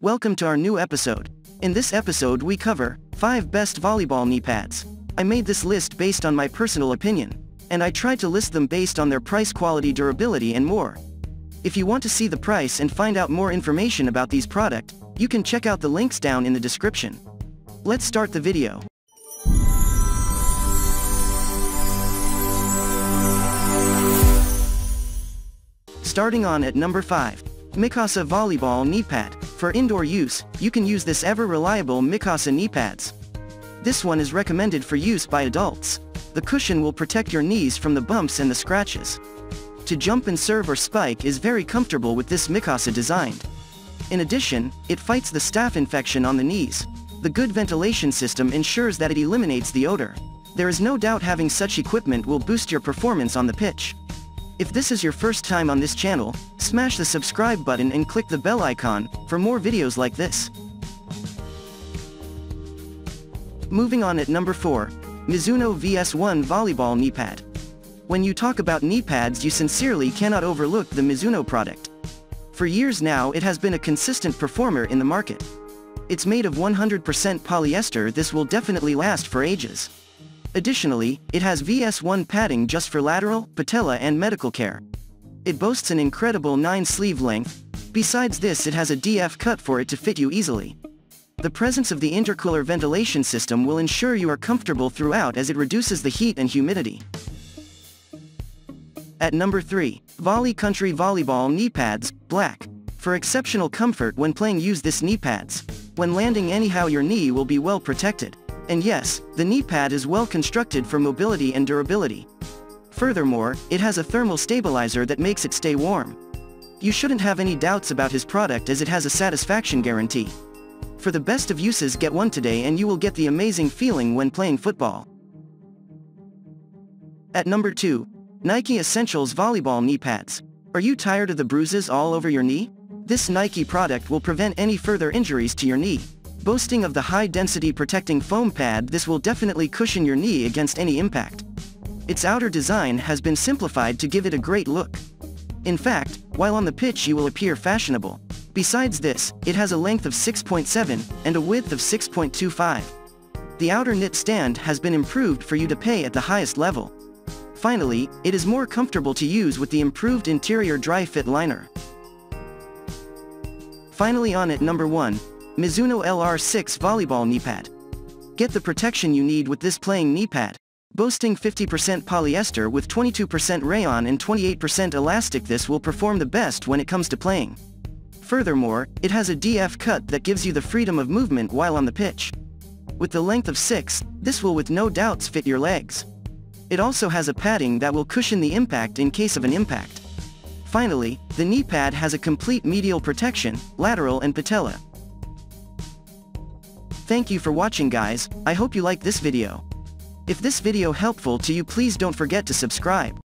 Welcome to our new episode. In this episode we cover 5 best volleyball knee pads. I made this list based on my personal opinion, and I tried to list them based on their price, quality, durability and more. If you want to see the price and find out more information about these products, you can check out the links down in the description. Let's start the video. Starting on at number 5. Mikasa Volleyball Knee Pad. For indoor use, you can use this ever-reliable Mikasa knee pads. This one is recommended for use by adults. The cushion will protect your knees from the bumps and the scratches. To jump and serve or spike is very comfortable with this Mikasa design. In addition, it fights the staph infection on the knees. The good ventilation system ensures that it eliminates the odor. There is no doubt having such equipment will boost your performance on the pitch. If this is your first time on this channel, smash the subscribe button and click the bell icon for more videos like this. Moving on at number 4, Mizuno VS1 Volleyball Knee Pad. When you talk about knee pads, you sincerely cannot overlook the Mizuno product. For years now, it has been a consistent performer in the market. It's made of 100% polyester. This will definitely last for ages. Additionally, it has VS1 padding just for lateral, patella and medical care. It boasts an incredible 9 sleeve length. Besides this, it has a DF cut for it to fit you easily. The presence of the intercooler ventilation system will ensure you are comfortable throughout, as it reduces the heat and humidity. At number 3, Volley Country Volleyball Knee Pads, Black. For exceptional comfort when playing, use this knee pads. When landing anyhow, your knee will be well protected. And yes, the knee pad is well constructed for mobility and durability. Furthermore, it has a thermal stabilizer that makes it stay warm. You shouldn't have any doubts about his product, as it has a satisfaction guarantee. For the best of uses, get one today and you will get the amazing feeling when playing football. At number 2, Nike Essentials Volleyball Knee Pads. Are you tired of the bruises all over your knee? This Nike product will prevent any further injuries to your knee. Boasting of the high-density protecting foam pad, this will definitely cushion your knee against any impact. Its outer design has been simplified to give it a great look. In fact, while on the pitch you will appear fashionable. Besides this, it has a length of 6.7 and a width of 6.25. The outer knit stand has been improved for you to pay at the highest level. Finally, it is more comfortable to use with the improved interior dry-fit liner. Finally on at number 1, Mizuno LR6 Volleyball Knee Pad. Get the protection you need with this playing knee pad. Boasting 50% polyester with 22% rayon and 28% elastic, this will perform the best when it comes to playing. Furthermore, it has a DF cut that gives you the freedom of movement while on the pitch. With the length of 6, this will with no doubts fit your legs. It also has a padding that will cushion the impact in case of an impact. Finally, the knee pad has a complete medial protection, lateral and patella. Thank you for watching, guys. I hope you like this video. If this video helpful to you, please don't forget to subscribe.